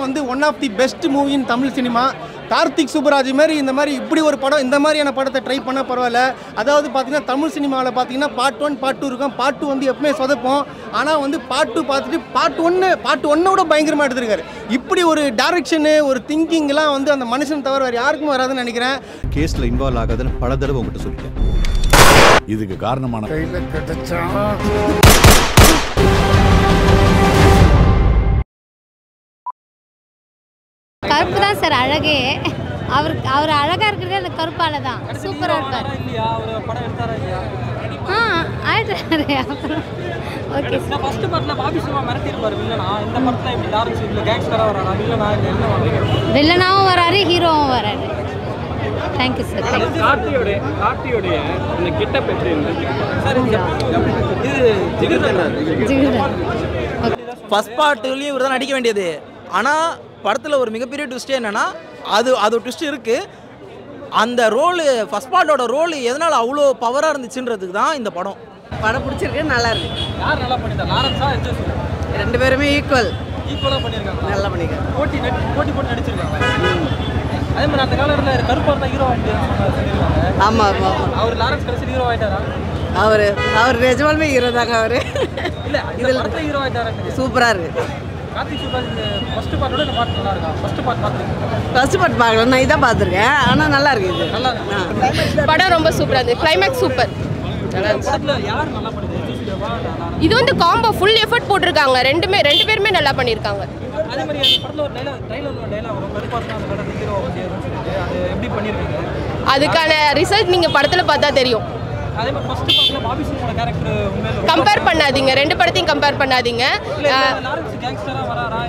one of the best movie in Tamil cinema. Tartik Subaraji mari indha mari ipdi oru padam indha mariyana padatha try panna parvala adhavadhu pathina Tamil cinema la pathina part 1 part 2 irukum part 2 vandu eppome sodapom ana vandu part 2 paathittu part 1 oda bhayangarama eduthirukkaru ipdi oru direction oru thinking la vandu andha manushan thavara yaarukkum varadhu nenikiren case la involve aagadana paladalavu ungitta solren idhukku kaaranamana kaila kadachaa Karupda sir, Aragay. Our Aragar girl is Karupalada. Super Aragar. I okay. First part na Babu Suma Marathi par villain. In the part na Lawrence gangster or villain or hero or thank you sir. Karti ode. Get up sir. First part only urdan adi ke bande Ana. படத்துல ஒரு மிகப்பெரிய twist என்னன்னா அது twist இருக்கு அந்த role first பார்ட்டோட role எதனால அவ்ளோ பவரா இருந்துச்சுன்றதுக்கு தான் இந்த படம் பிடிச்சிருக்கு நல்லா இருக்கு யார் நல்லா பண்ணிட்டா லாரன்ஸா என்ஜாய் ரெண்டு பேருமே ஈக்குவலா பண்ணிருக்காங்க நல்லா பண்ணிருக்காங்க போட்டி போட்டு நடிச்சிருக்காங்க அதே மாதிரி அந்த காலத்துல கருப்பா தான் ஹீரோ ஆயிட்டாரு ஆமா ஆமா அவர் லாரன்ஸ் கடைசி ஹீரோ ஆயிட்டாரா அவர் நிஜமாலுமே ஹீரோ தான் அவரு இல்ல இதுல அத ஹீரோ ஆயிட்டாரு சூப்பரா இருக்கு First part is the climax super. This is a combo, full effort. That's first compare பண்ணாதீங்க ரெண்டு படத்தையும் கம்பேர் பண்ணாதீங்க லாரன்ஸ் கேங்ஸ்டரா வராரா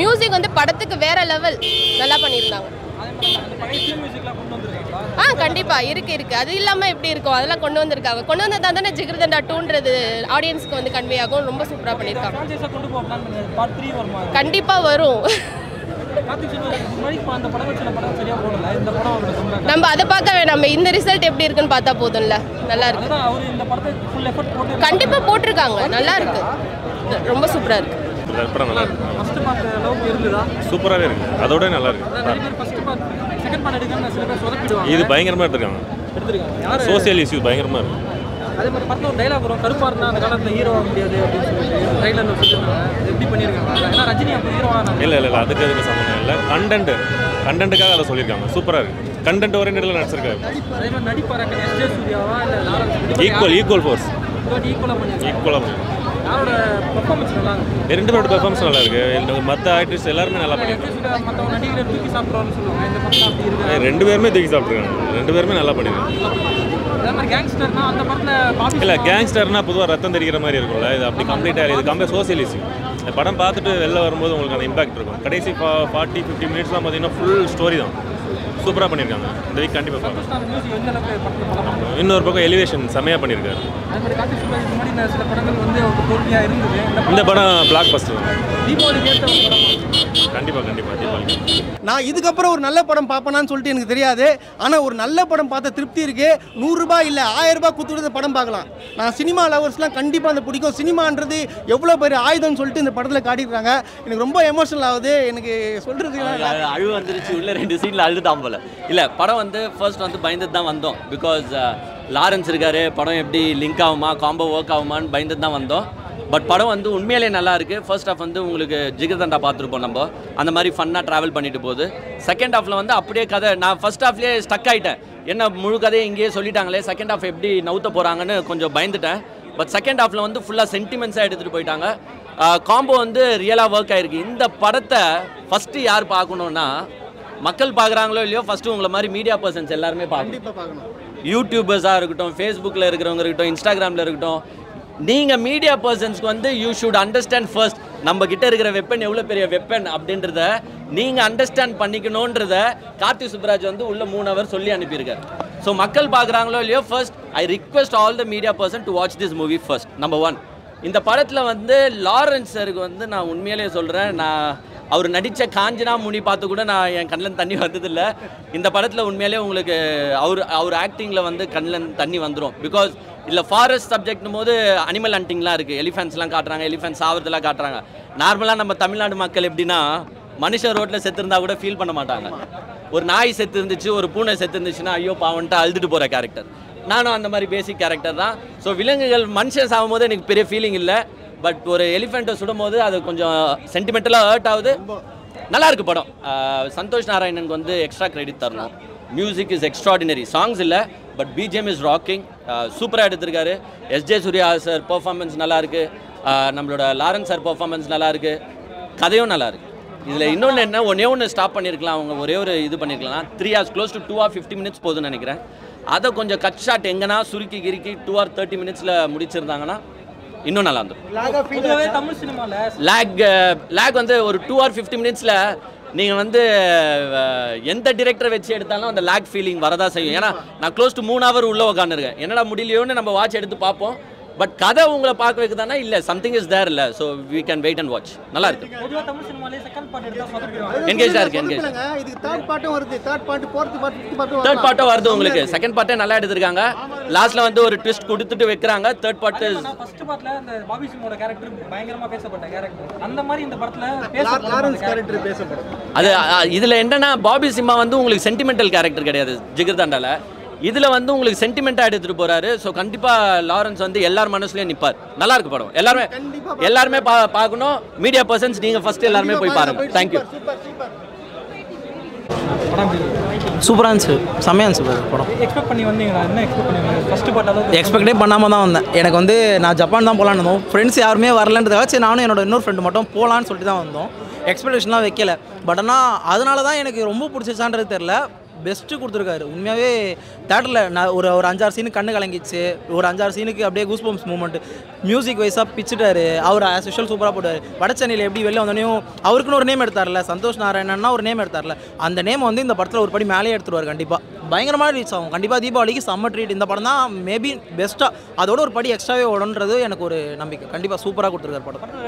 மியூзик வந்து படத்துக்கு வேற லெவல் நல்லா பண்ணிருந்தாங்க அந்த பழைய மியூзикலாம் கொண்டு வந்திருக்காங்களா கண்டிப்பா இருக்கு அது இல்லாம எப்படி இருக்கும் அதெல்லாம் கொண்டு வந்திருக்காங்க கொண்டு வந்ததானே ஜிகர்தண்டா 2ன்றது ஆடியன்ஸ்க்கு வந்து கன்வே ஆகும் ரொம்ப சூப்பரா பண்ணிருக்காங்க ஃபிரான்சைஸா கொண்டு போக பிளான் பண்ணது பார்ட் 3 வருமா கண்டிப்பா வரும் நம்ம அத பார்க்கவே நம்ம இந்த ரிசல்ட் எப்படி இருக்குன்னு பார்த்தா போதும்ல நல்லா இருக்கு அவர் இந்த படத்தை ஃபுல் எஃபோர்ட் போட்டு கண்டிப்பா போட்டுருக்காங்க நல்லா இருக்கு ரொம்ப சூப்பரா இருக்கு படம் நல்லா இருக்கு ஃபர்ஸ்ட் பார்ட் லவ் இருந்துதா சூப்பராவே இருக்கு அதோட நல்லா இருக்கு ஃபர்ஸ்ட் பார்ட் செகண்ட் பார்ட் எடுக்காம சில பேர் சொதப்பிடுவாங்க இது பயங்கரமா எடுத்துறாங்க யார சோஷியல் இஷ்யூ பயங்கரமா இருக்கு அதே மாதிரி பார்த்தா ஒரு டயலாக் வரும் கருப்பா இருந்தா அந்த காலத்துல ஹீரோ ஆக முடியாது அப்படி சொல்லிட்டு ட்ரைலர்ல சொல்லிருக்காங்க எப்படி பண்ணிருக்காங்க ஏன்னா ரஜினி அப்ப ஹீரோ ஆனா இல்ல அதுக்கு சம்பந்தம் இல்ல கண்டென்ட்காக அத சொல்லிருக்காங்க சூப்பரா இருக்கு கண்டென்ட் ஓரியண்டட்ல நடிச்சிருக்காங்க அதே மாதிரி நடிப்பாரக்க எஸ்ஜே சூர்யாவா இல்ல லாரன்ஸ் ஈக்குவல் ஃபோர்ஸ் ஈக்குவலா பண்ணி யாரோட பெர்ஃபார்மன்ஸ் நல்லா இருக்கு ரெண்டு பேரோட பெர்ஃபார்மன்ஸ் நல்லா இருக்கு மத்த ஆக்டர்ஸ் எல்லாரும் நல்லா பண்ணிருக்காங்க மத்த நடிகரை தூக்கி சாப்பிடுறானு சொல்லுவாங்க இந்த பக்கம் அப்படி இருக்கு ரெண்டு பேருமே தூக்கி சாப்பிடுறாங்க ரெண்டு பேருமே நல்லா பண்ணிருக்காங்க இல்ல கேங்ஸ்டர்னா பொதுவா ரத்தம் தெரிகிற மாதிரி இருக்கும்ல இது அப்படி கம்ப்ளீட்டா இது கம்பேர் சோஷியலிசம் இந்த படம் பார்த்துட்டு வெளில வரும்போது உங்களுக்கு அந்த இம்பாக்ட் இருக்கும் கடைசி 40-50 மினிட்ஸ்லாம் பார்த்தீங்கன்னா ஃபுல் ஸ்டோரி தான் சூப்பரா பண்ணிருக்காங்க இந்த வீக் கண்டிப்பா பார்க்கலாம் இன்னொரு பக்கம் எலிவேஷன் செமையா பண்ணிருக்காரு இந்த படம் பிளாக் பஸ்டர் நான் இதுக்கு அப்புறம் ஒரு நல்ல படம் பாப்பனான்னு சொல்லிட்டு எனக்கு தெரியாது ஆனா ஒரு நல்ல படம் பார்த்த திருப்தி இருக்கு 100 ரூபாய் இல்ல 1000 ரூபாய் கொடுத்து படம் பார்க்கலாம் நான் சினிமா லவர்ஸ்லாம் கண்டிப்பா அந்த பிடிக்கும் சினிமான்றது எவ்வளவு பெரிய ஆயுதம்னு சொல்லிட்டு இந்த படத்துல காட்டிருக்காங்க எனக்கு ரொம்ப எமோஷனல் ஆகுது எனக்கு சொல்றதுக்கு அழு வந்துருச்சு உள்ள ரெண்டு சீன்ல அழுதாம் போல இல்ல படம் வந்து ஃபர்ஸ்ட் வந்து பயந்து தான் வந்தோம் பிகாஸ் லாரன்ஸ் இருக்காரு படம் எப்படி லிங்க் ஆகுமா காம்போ வர்க் ஆகுமான்னு பயந்து தான் வந்தோம் பட் படம் வந்து உண்மையிலே நல்லா இருக்குது ஃபர்ஸ்ட் ஹாஃப் வந்து உங்களுக்கு ஜிகர்தண்டா பார்த்துருப்போம் நம்ம அந்த மாதிரி ஃபன்னாக ட்ராவல் பண்ணிட்டு போகுது செகண்ட் ஹாஃபில் வந்து அப்படியே கதை நான் ஃபர்ஸ்ட் ஹாஃப்லேயே ஸ்டக் ஆகிட்டேன் என்ன முழு கதையை இங்கேயே சொல்லிட்டாங்களே செகண்ட் ஹாஃப் எப்படி நவுத்த போகிறாங்கன்னு கொஞ்சம் பயந்துட்டேன் பட் செகண்ட் ஹாஃபில் வந்து ஃபுல்லாக சென்டிமெண்ட்ஸாக எடுத்துகிட்டு போயிட்டாங்க காம்போ வந்து ரியலாக ஒர்க் ஆகிருக்கு இந்த படத்தை ஃபஸ்ட்டு யார் பார்க்கணுன்னா மக்கள் பார்க்குறாங்களோ இல்லையோ ஃபஸ்ட்டு உங்களை மாதிரி மீடியா பர்சன்ஸ் எல்லாருமே பார்க்கணும் யூடியூபர்ஸாக இருக்கட்டும் ஃபேஸ்புக்கில் இருக்கிறவங்க இருக்கட்டும் இன்ஸ்டாகிராமில் இருக்கட்டும் நீங்கள் மீடியா பர்சன்ஸ்க்கு வந்து யூ ஷுட் அண்டர்ஸ்டாண்ட் ஃபர்ஸ்ட் நம்ம கிட்ட இருக்கிற வெப்பன் எவ்வளோ பெரிய வெப்பன் அப்படின்றத நீங்க அண்டர்ஸ்டாண்ட் பண்ணிக்கணும்ன்றதை கார்த்திக் சுப்ராஜ் வந்து உள்ள 3 hours சொல்லி அனுப்பியிருக்காரு. ஸோ மக்கள் பார்க்குறாங்களோ இல்லையோ, first I request all the media person to watch this movie first. Number 1, இந்த படத்தில் வந்து லாரன்ஸ் சருக்கு வந்து நான் உண்மையிலேயே சொல்கிறேன், நான் அவர் நடித்த காஞ்சனா முனி பார்த்து கூட நான் என் கண்ணில் தண்ணி வந்ததில்லை. இந்த படத்தில் உண்மையிலே உங்களுக்கு அவர் ஆக்டிங்கில் வந்து கண்ணில் தண்ணி வந்துடும். பிகாஸ் இல்லை ஃபாரஸ்ட் சப்ஜெக்ட்னும் போது அனிமல் ஹண்டிங்லாம் இருக்குது, எலிஃபென்ட்ஸ்லாம் காட்டுறாங்க, எலிஃபென்ட்ஸ் ஆவறதெல்லாம் காட்டுறாங்க. நார்மலாக நம்ம தமிழ்நாடு மக்கள் எப்படின்னா மனுஷன் ரோட்டில் செத்துருந்தா கூட ஃபீல் பண்ண மாட்டாங்க. ஒரு நாய் செத்து இருந்துச்சு, ஒரு பூனை செத்து இருந்துச்சுன்னா ஐயோ பாவன்ட்டு அழுதுட்டு போகிற கேரக்டர். நானும் அந்த மாதிரி பேசிக் கேரக்டர் தான். ஸோ விலங்குகள் மனுஷன் சாகும் போது எனக்கு பெரிய ஃபீலிங் இல்லை, பட் ஒரு எலிஃபெண்ட்டை சுடும் போது அது கொஞ்சம் சென்டிமெண்டலாக ஹர்ட் ஆகுது. நல்லாயிருக்கு படம். சந்தோஷ் நாராயணனுக்கு வந்து எக்ஸ்ட்ரா கிரெடிட் தரணும். மியூசிக் இஸ் எக்ஸ்ட்ராடினரி, சாங்ஸ் இல்லை, பட் பிஜிஎம் இஸ் ராக்கிங், சூப்பராக எடுத்திருக்காரு. எஸ்ஜே சூர்யா சார் பர்ஃபார்மன்ஸ் நல்லாயிருக்கு, நம்மளோட லாரன்ஸ் சார் பர்ஃபார்மன்ஸ் நல்லாயிருக்கு, கதையும் நல்லாயிருக்கு. இதில் இன்னொன்று என்ன, ஒன்றே ஒன்று ஸ்டாப் பண்ணியிருக்கலாம், அவங்க ஒரே ஒரு இது பண்ணியிருக்கலாம். 3 hours close to 2 or 50 minutes போகுதுன்னு நினைக்கிறேன். அதை கொஞ்சம் கட் ஷாட் எங்கன்னா சுருக்கி கிருக்கி 2 or 30 minutesல முடிச்சிருந்தாங்கன்னா இன்னும் நல்லா இருந்தும். லேக் வந்து ஒரு 2 or 50 minutesல நீங்கள் வந்து எந்த டிரெக்டரை வச்சு எடுத்தாலும் அந்த லேக் ஃபீலிங் வரதான் செய்யும். ஏன்னா நான் க்ளோஸ் டு 3 hours உள்ளே உட்காந்துருக்கேன், என்னடா முடியலையோன்னு நம்ம வாட்ச் எடுத்து பார்ப்போம். பட் கதை உங்களை பார்க்க வைக்குதானா இல்லை, சம்திங் இஸ் தேர் இல்லை. So we can wait and watch. நல்லா இருக்கு, என்கேஜாக இருக்கு, என்கேஜ். தேர்ட் பார்ட்டும் வருது உங்களுக்கு, செகண்ட் பார்ட்டே நல்லா எடுத்துருக்காங்க. லாஸ்ட்ல வந்து ஒரு ட்விஸ்ட் கொடுத்துட்டு வைக்கிறாங்க. தேர்ட் பார்ட்டு ஃபர்ஸ்ட் பார்ட்ல அந்த பாபி சிம்மோட கேரக்டர் பயங்கரமா பேசப்பட்ட கேரக்டர், அந்த மாதிரி இந்த படத்துல லாரன்ஸ் கேரக்டர் பேசப்படும். அது இதுல என்னன்னா பாபி சிம்மா வந்து உங்களுக்கு சென்டிமெண்டல் கேரக்டர் கிடையாது ஜிகர்தாண்டால, இதில் வந்து உங்களுக்கு சென்டிமெண்ட்டாக எடுத்துகிட்டு போகிறாரு. ஸோ கண்டிப்பாக லாரன்ஸ் வந்து எல்லார் மனசுலேயும் நிற்பார். நல்லாயிருக்கு படம். எல்லாருமே பார்க்கணும். மீடியா பர்சன்ஸ் நீங்கள் ஃபஸ்ட்டு எல்லாருமே போய் பாருங்கள். தேங்க்யூ. சூப்பராக இருந்துச்சு, செம்மையாக இருந்துச்சு படம். எக்ஸ்பெக்ட் பண்ணி வந்தீங்களா? என்ன எக்ஸ்பெக்ட் பண்ணி? ஃபஸ்ட்டு பார்ட்டாலும் எக்ஸ்பெக்டே பண்ணாமல் தான் வந்தேன். எனக்கு வந்து நான் ஜப்பான் தான் போகலான்னு இருந்தோம், ஃப்ரெண்ட்ஸ் யாருமே வரலன்றதுக்காக சரி நானும் என்னோட இன்னொரு ஃப்ரெண்டு மட்டும் போகலான்னு சொல்லிட்டு தான் வந்தோம். எக்ஸ்பெக்டேஷன்லாம் வைக்கல, பட் ஆனால் அதனால தான் எனக்கு ரொம்ப பிடிச்சிச்சான்றது தெரில. பெஸ்ட்டு கொடுத்துருக்காரு உண்மையாகவே. தேட்டரில் நான் ஒரு 5-6 scenes கண்ணு கலங்கிச்சு, ஒரு 5-6 scenes அப்படியே கூஸ் பம்ப்ஸ் மூமெண்ட்டு. மியூசிக் வைஸாக பிச்சுட்டார் அவர், ஆஸ் யூஷுவல் சூப்பராக போட்டார். வடச்சென்னையில் எப்படி வெளில வந்தோடனையும் அவருக்குன்னு ஒரு நேம் எடுத்தார்ல, சந்தோஷ் நாராயணன்னா ஒரு நேம் எடுத்தார்ல, அந்த நேம் வந்து இந்த படத்தில் ஒரு படி மேலே எடுத்துருவார். கண்டிப்பாக பயங்கரமாக ரீச் ஆகும். கண்டிப்பாக தீபாவளிக்கு செம்ம ட்ரீட். இந்த படம் தான் மேபி பெஸ்ட்டாக, அதோட ஒரு படி எக்ஸ்ட்ராவே ஓடுன்றது எனக்கு ஒரு நம்பிக்கை. கண்டிப்பாக சூப்பராக கொடுத்துருக்கார் படம்.